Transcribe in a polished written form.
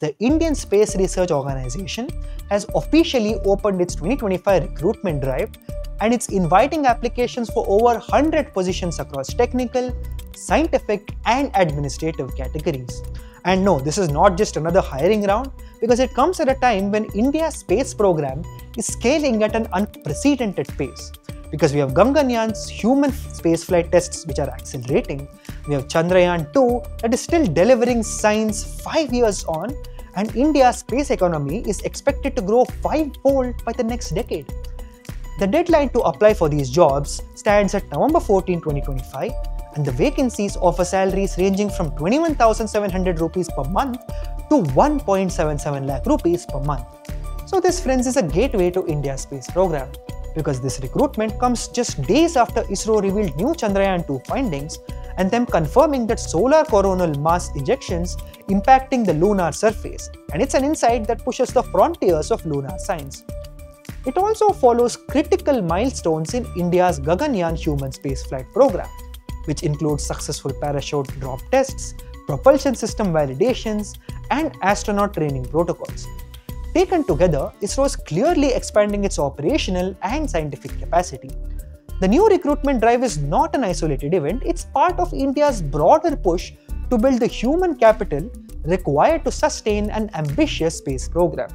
The Indian Space Research Organization has officially opened its 2025 recruitment drive, and it's inviting applications for over 100 positions across technical, scientific and administrative categories. And no, this is not just another hiring round, because it comes at a time when India's space program is scaling at an unprecedented pace. Because we have Gaganayaan's human spaceflight tests which are accelerating, we have Chandrayaan-2 that is still delivering science 5 years on, and India's space economy is expected to grow fivefold by the next decade. The deadline to apply for these jobs stands at November 14, 2025, and the vacancies offer salaries ranging from 21,700 rupees per month to 1.77 lakh rupees per month. So this, friends, is a gateway to India's space program, because this recruitment comes just days after ISRO revealed new Chandrayaan-2 findings and them confirming that solar coronal mass ejections impacting the lunar surface, and it's an insight that pushes the frontiers of lunar science. It also follows critical milestones in India's Gaganyaan human spaceflight program, which includes successful parachute drop tests, propulsion system validations, and astronaut training protocols. Taken together, ISRO is clearly expanding its operational and scientific capacity. The new recruitment drive is not an isolated event, it's part of India's broader push to build the human capital required to sustain an ambitious space program.